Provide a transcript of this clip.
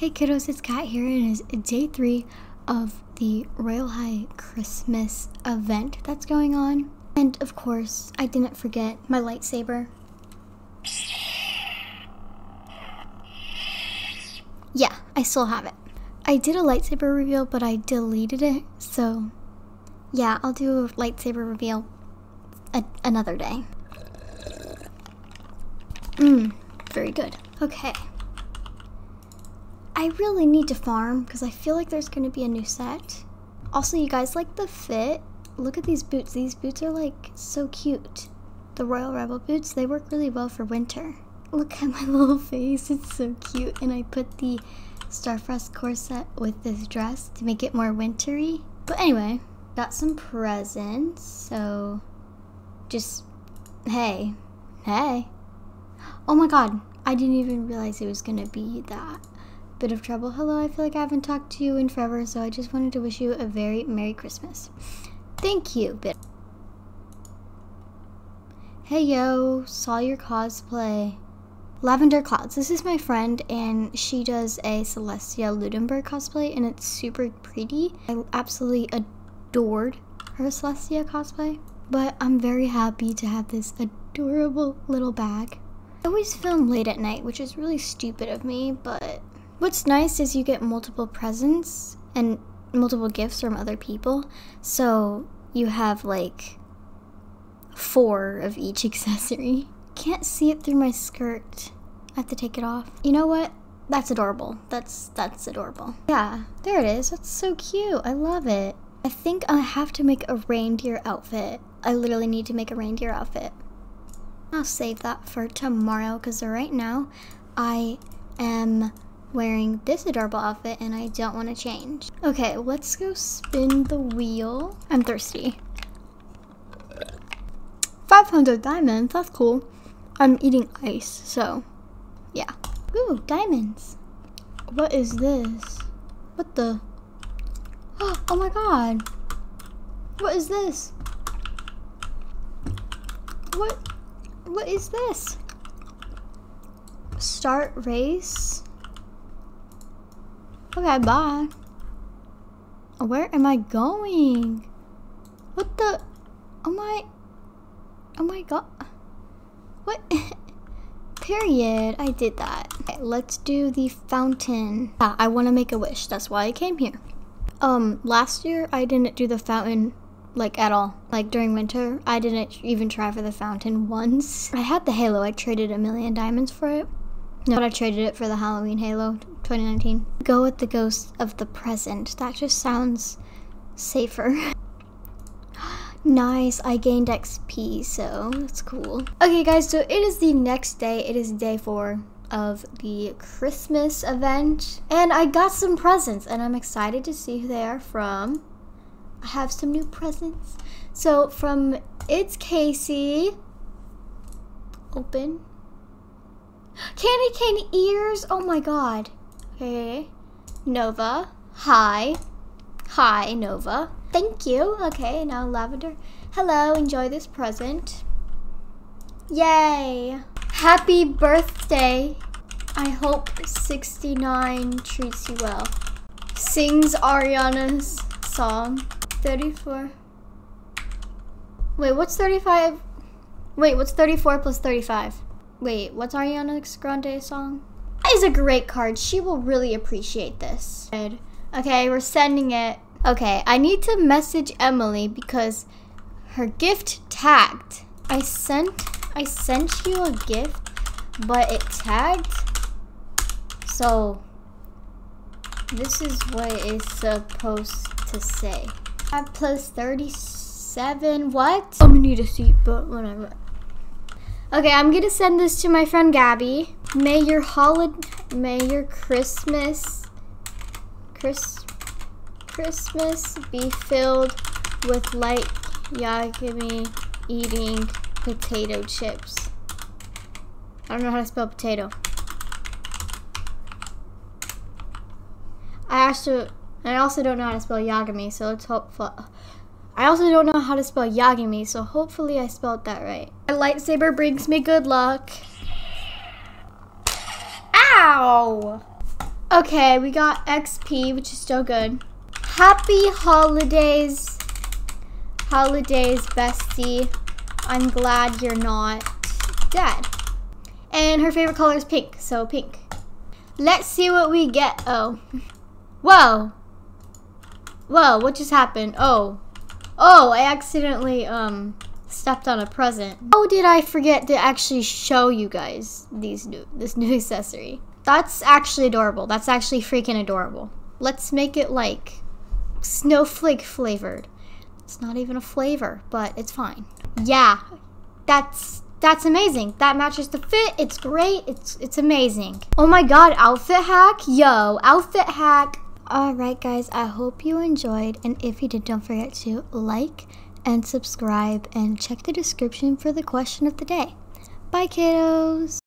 Hey kiddos, it's Kat here, and it's day 3 of the Royale High Christmas event that's going on. And of course, I didn't forget my lightsaber. Yeah, I still have it. I did a lightsaber reveal, but I deleted it, so yeah, I'll do a lightsaber reveal another day. Very good. Okay. I really need to farm because I feel like there's going to be a new set. Also, you guys like the fit? Look at these boots. These boots are like so cute. The Royal Rebel boots, they work really well for winter. Look at my little face. It's so cute. And I put the Starfrost corset with this dress to make it more wintry. But anyway, got some presents. So just, hey. Oh my god, I didn't even realize it was going to be that. Bit of trouble. Hello, I feel like I haven't talked to you in forever, so I just wanted to wish you a very Merry Christmas. Thank you, Bit. Hey yo, saw your cosplay. Lavender Clouds. This is my friend, and she does a Celestia Ludenberg cosplay, and it's super pretty. I absolutely adored her Celestia cosplay, but I'm very happy to have this adorable little bag. I always film late at night, which is really stupid of me, but what's nice is you get multiple presents and multiple gifts from other people, so you have like 4 of each accessory. Can't see it through my skirt. I have to take it off. You know what? That's adorable. That's adorable. Yeah, there it is. That's so cute. I love it. I think I have to make a reindeer outfit. I literally need to make a reindeer outfit. I'll save that for tomorrow because right now I am wearing this adorable outfit and I don't want to change. Okay, let's go spin the wheel. I'm thirsty. 500 diamonds, that's cool. I'm eating ice, so yeah. Ooh, diamonds. What is this? What the? Oh my god. What is this? What is this? Start race? Okay, bye. Where am I going? What the? Oh my god. What? Period. I did that. Okay, let's do the fountain. Yeah, I want to make a wish. That's why I came here. Last year I didn't do the fountain like at all. Like during winter, I didn't even try for the fountain once. I had the halo. I traded 1,000,000 diamonds for it. No, but I traded it for the Halloween Halo 2019. Go with the ghost of the present. That just sounds safer. Nice, I gained XP, so that's cool. Okay guys, so it is the next day. It is day 4 of the Christmas event. And I got some presents, and I'm excited to see who they are from. I have some new presents. So from It's Casey. Open. Candy cane ears, oh my god. Okay, Nova, hi Nova, thank you. Okay, now Lavender, hello, enjoy this present. Yay, happy birthday. I hope 69 treats you well. Sings Ariana's song. 34, wait, what's 35? Wait, what's 34 plus 35? Wait, what's Ariana Grande's song? That is a great card. She will really appreciate this. Good. Okay, we're sending it. Okay, I need to message Emily because her gift tagged. I sent you a gift, but it tagged. So this is what it's supposed to say. 5 plus 37, what? I'm gonna need a seat, but whatever. Okay, I'm gonna send this to my friend Gabby. May your Christmas be filled with light. Yagami eating potato chips. I don't know how to spell potato. I also don't know how to spell Yagami, so let's hope for. I also don't know how to spell Yagami, so hopefully I spelled that right. My lightsaber brings me good luck. Ow! Okay, we got XP, which is still good. Happy holidays. Holidays, bestie. I'm glad you're not dead. And her favorite color is pink, so pink. Let's see what we get. Oh. Whoa. Whoa, what just happened? Oh. Oh, I accidentally stepped on a present. How did I forget to actually show you guys this new accessory? That's actually adorable. That's actually freaking adorable. Let's make it like snowflake flavored. It's not even a flavor, but it's fine. Yeah, that's amazing. That matches the fit. It's great. It's amazing. Oh my god, outfit hack? Yo, outfit hack. Alright guys, I hope you enjoyed, and if you did, don't forget to like and subscribe and check the description for the question of the day. Bye kiddos!